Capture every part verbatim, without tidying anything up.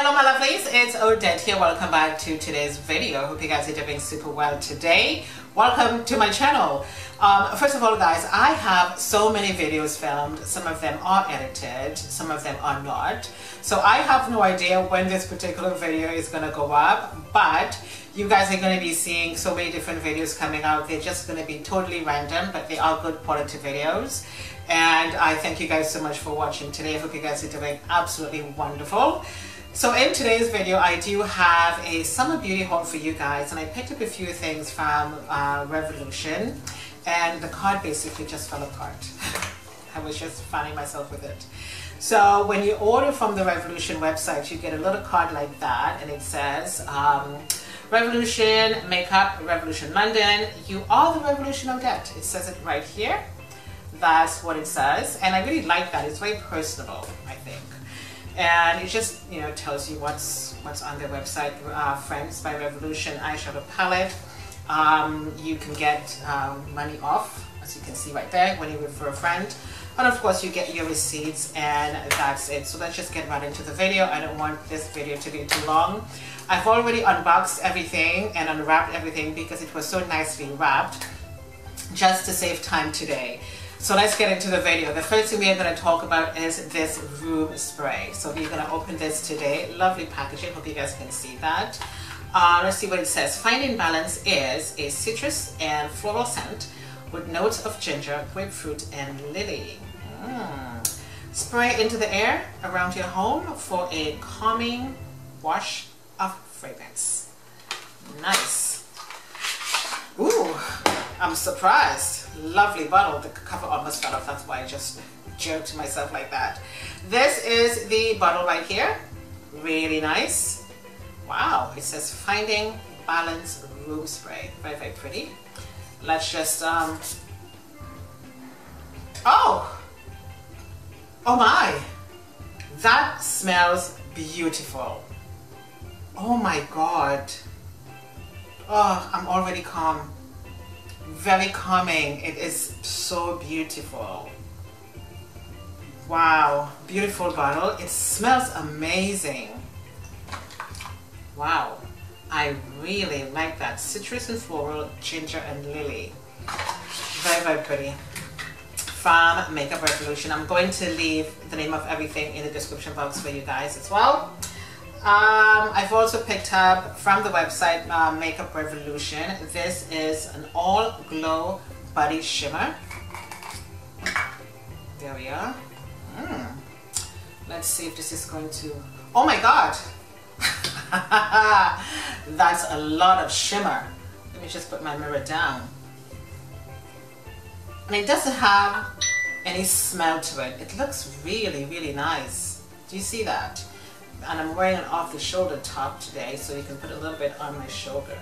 Hello my lovelies, it's Odette here. Welcome back to today's video. Hope you guys are doing super well today. Welcome to my channel. Um, first of all guys, I have so many videos filmed. Some of them are edited, some of them are not. So I have no idea when this particular video is going to go up, but you guys are going to be seeing so many different videos coming out. They're just going to be totally random, but they are good quality videos. And I thank you guys so much for watching today. I hope you guys are doing absolutely wonderful. So in today's video, I do have a summer beauty haul for you guys, and I picked up a few things from uh, Revolution, and the card basically just fell apart. I was just finding myself with it. So when you order from the Revolution website, you get a little card like that, and it says, um, Revolution Makeup, Revolution London, you are the Revolution Odette. It says it right here. That's what it says, and I really like that. It's very personable, I think. And it just, you know, tells you what's what's on their website. Uh, Friends by Revolution eyeshadow palette. Um, you can get um, money off, as you can see right there, when you refer a friend. And of course, you get your receipts, and that's it. So let's just get right into the video. I don't want this video to be too long. I've already unboxed everything and unwrapped everything because it was so nicely wrapped, just to save time today. So let's get into the video. The first thing we are going to talk about is this room spray. So we're going to open this today. Lovely packaging. Hope you guys can see that. Uh, let's see what it says. Finding Balance is a citrus and floral scent with notes of ginger, grapefruit, and lily. Mm. Spray into the air around your home for a calming wash of fragrance. Nice. Ooh, I'm surprised. Lovely bottle. The cover almost fell off, that's why I just jerked myself like that. This is the bottle right here. Really nice. Wow, it says Finding Balance Room Spray. Very, very pretty. Let's just, um... oh! Oh my! That smells beautiful. Oh my god. Oh, I'm already calm. Very calming. It is so beautiful. Wow, beautiful bottle. It smells amazing. Wow, I really like that. Citrus and floral, ginger and lily. Very, very pretty. From Makeup Revolution. I'm going to leave the name of everything in the description box for you guys as well. Um, I've also picked up from the website uh, Makeup Revolution. This is an all glow body shimmer. There we are. Mm. Let's see if this is going to... oh my god! That's a lot of shimmer. Let me just put my mirror down. And it doesn't have any smell to it. It looks really, really nice. Do you see that? And I'm wearing an off-the-shoulder top today, so you can put a little bit on my shoulder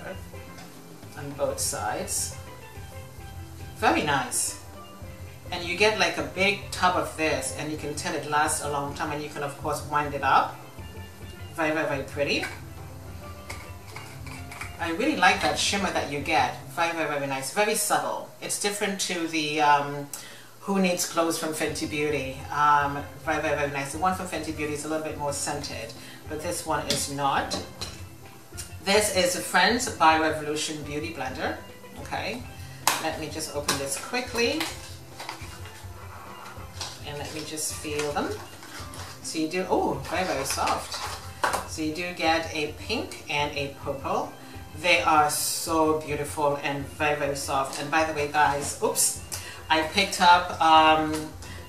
on both sides. Very nice. And you get like a big tub of this, and you can tell it lasts a long time, and you can of course wind it up. Very, very, very pretty. I really like that shimmer that you get. Very, very, very nice. Very subtle. It's different to the um, Who Needs Clothes from Fenty Beauty. Um, very, very, very nice. The one from Fenty Beauty is a little bit more scented, but this one is not. This is Friends by Revolution Beauty Blender. Okay, let me just open this quickly. And let me just feel them. So you do, oh, very, very soft. So you do get a pink and a purple. They are so beautiful and very, very soft. And by the way, guys, oops. I picked up um,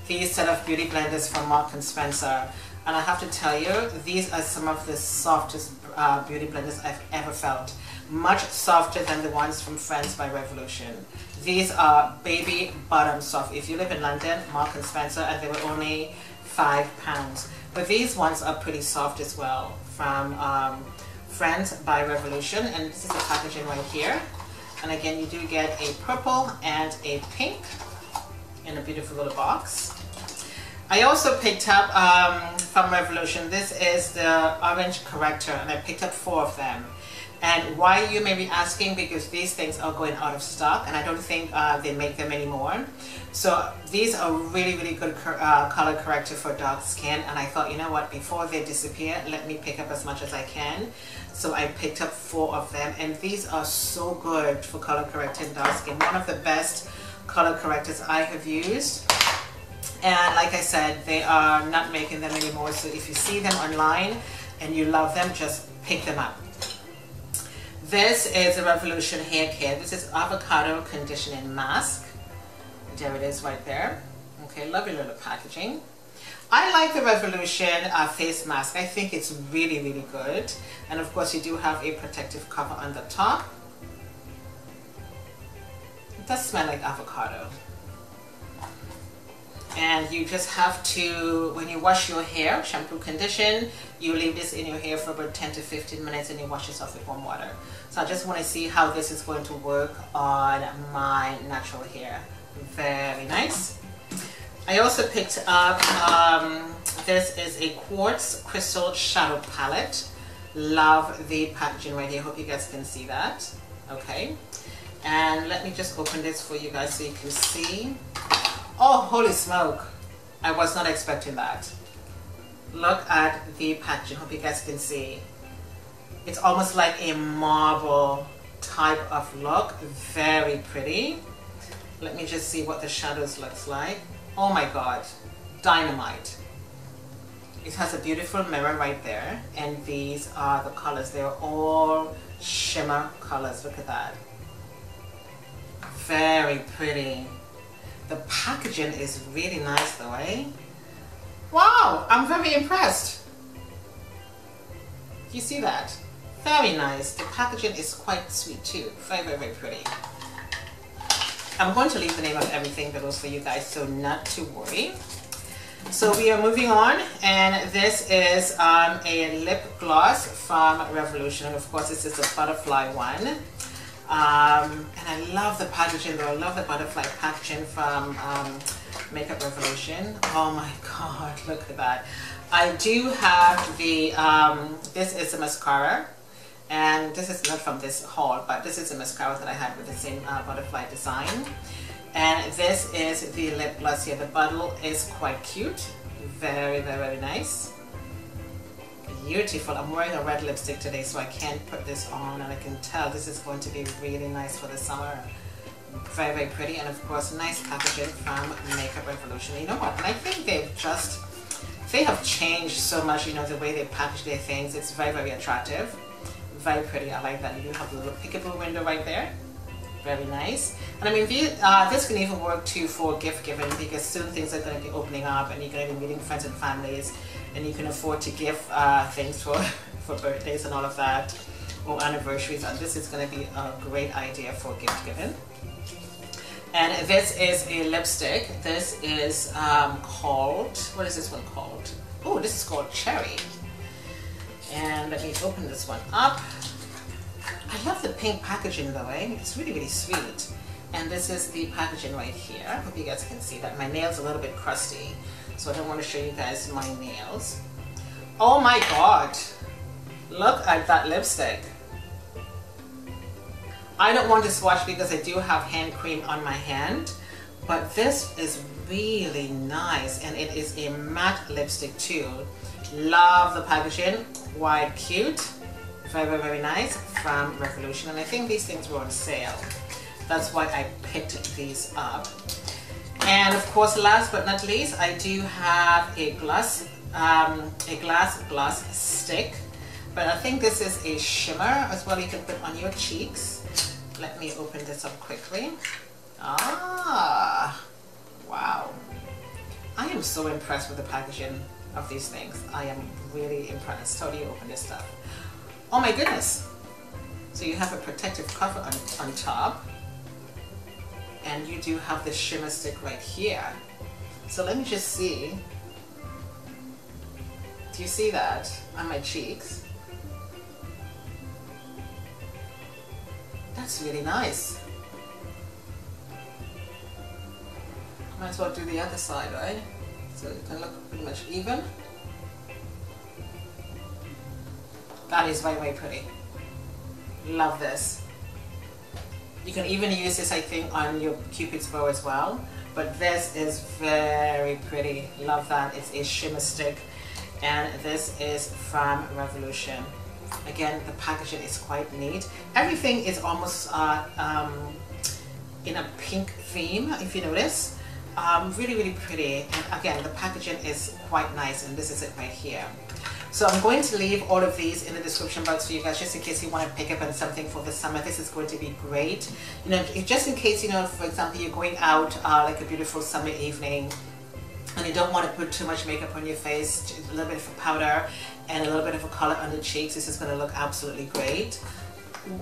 these set of beauty blenders from Marks and Spencer, and I have to tell you, these are some of the softest uh, beauty blenders I've ever felt. Much softer than the ones from Friends by Revolution. These are baby bottom soft. If you live in London, Marks and Spencer, and they were only five pounds. But these ones are pretty soft as well from um, Friends by Revolution, and this is the packaging right here. And again, you do get a purple and a pink in a beautiful little box. I also picked up um, from Revolution, this is the orange corrector, and I picked up four of them. And why you may be asking, because these things are going out of stock and I don't think uh, they make them anymore. So these are really, really good cor uh, color corrector for dark skin. And I thought, you know what, before they disappear, let me pick up as much as I can. So I picked up four of them, and these are so good for color correcting dark skin. One of the best color correctors I have used. And like I said, they are not making them anymore. So if you see them online and you love them, just pick them up. This is a Revolution hair care. This is avocado conditioning mask. There it is right there. Okay, lovely little packaging. I like the Revolution uh, face mask. I think it's really, really good. And of course you do have a protective cover on the top. It does smell like avocado. And you just have to, when you wash your hair, shampoo, condition, you leave this in your hair for about ten to fifteen minutes and you wash this off with warm water. So I just want to see how this is going to work on my natural hair. Very nice. I also picked up, um, this is a quartz crystal shadow palette. Love the packaging right here. Hope you guys can see that. Okay. And let me just open this for you guys so you can see. Oh, holy smoke, I was not expecting that. Look at the packaging, hope you guys can see. It's almost like a marble type of look, very pretty. Let me just see what the shadows looks like. Oh my God, dynamite. It has a beautiful mirror right there, and these are the colors. They're all shimmer colors, look at that. Very pretty. The packaging is really nice though, eh? Wow, I'm very impressed. You see that? Very nice. The packaging is quite sweet too. Very, very, very pretty. I'm going to leave the name of everything below for you guys, so not to worry. So we are moving on, and this is um, a lip gloss from Revolution. And of course, this is the butterfly one. Um, and I love the packaging though. I love the butterfly packaging from um, Makeup Revolution. Oh my God, look at that. I do have the, um, this is a mascara, and this is not from this haul, but this is a mascara that I had with the same uh, butterfly design. And this is the lip gloss here. The bottle is quite cute. Very, very, very nice. Beautiful. I'm wearing a red lipstick today, so I can't put this on, and I can tell this is going to be really nice for the summer. Very, very pretty, and of course nice packaging from Makeup Revolution. You know what, and I think they've just they have changed so much, you know, the way they package their things. It's very, very attractive, very pretty. I like that. You do have a little pickable window right there. Very nice. And I mean, uh, this can even work too for gift giving, because soon things are going to be opening up and you're going to be meeting friends and families, and you can afford to give uh, things for, for birthdays and all of that, or anniversaries, and this is going to be a great idea for gift giving. And this is a lipstick. This is um, called, what is this one called? Oh, this is called Cherry. And let me open this one up. I love the pink packaging though, eh? It's really, really sweet. And this is the packaging right here. I hope you guys can see that. My nail's a little bit crusty, so I don't want to show you guys my nails. Oh my God! Look at that lipstick. I don't want to swatch because I do have hand cream on my hand, but this is really nice, and it is a matte lipstick too. Love the packaging. Quite cute. Very, very, very nice from Revolution, and I think these things were on sale. That's why I picked these up. And of course, last but not least, I do have a glass, um, a glass gloss stick. But I think this is a shimmer as well. You can put on your cheeks. Let me open this up quickly. Ah, wow! I am so impressed with the packaging of these things. I am really impressed. How do you open this stuff? Oh my goodness! So you have a protective cover on, on top, and you do have the shimmer stick right here. So let me just see. Do you see that on my cheeks? That's really nice. Might as well do the other side, right? So it can look pretty much even. That is very, very pretty. Love this. You can even use this, I think, on your Cupid's bow as well. But this is very pretty. Love that. It's a shimmer stick. And this is from Revolution. Again, the packaging is quite neat. Everything is almost uh, um, in a pink theme, if you notice. Um, really, really pretty. And again, the packaging is quite nice. And this is it right here. So I'm going to leave all of these in the description box for you guys, just in case you want to pick up on something for the summer. This is going to be great. You know, just in case, you know, for example, you're going out uh, like a beautiful summer evening and you don't want to put too much makeup on your face, a little bit of a powder and a little bit of a color on the cheeks. This is going to look absolutely great.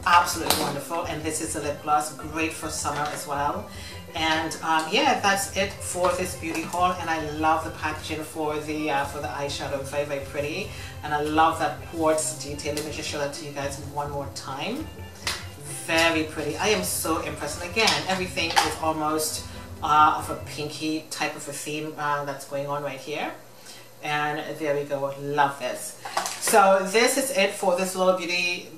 Absolutely wonderful. And this is a lip gloss, great for summer as well. And um, yeah, that's it for this beauty haul. And I love the packaging for the uh, for the eyeshadow, very very pretty. And I love that quartz detail. Let me just show that to you guys one more time. Very pretty. I am so impressed. And again, everything is almost uh, of a pinky type of a theme uh, that's going on right here. And there we go. Love this. So this is it for this little beauty.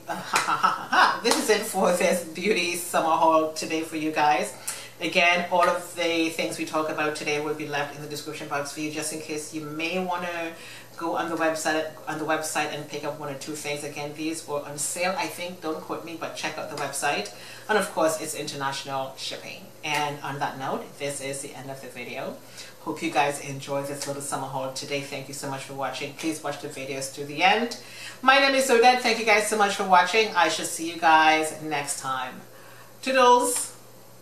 This is it for this beauty summer haul today for you guys. Again, all of the things we talk about today will be left in the description box for you, just in case you may want to go on the website on the website and pick up one or two things. Again, these were on sale, I think. Don't quote me, but check out the website. And of course, it's international shipping. And on that note, this is the end of the video. Hope you guys enjoyed this little summer haul today. Thank you so much for watching. Please watch the videos to the end. My name is Odette. Thank you guys so much for watching. I shall see you guys next time. Toodles!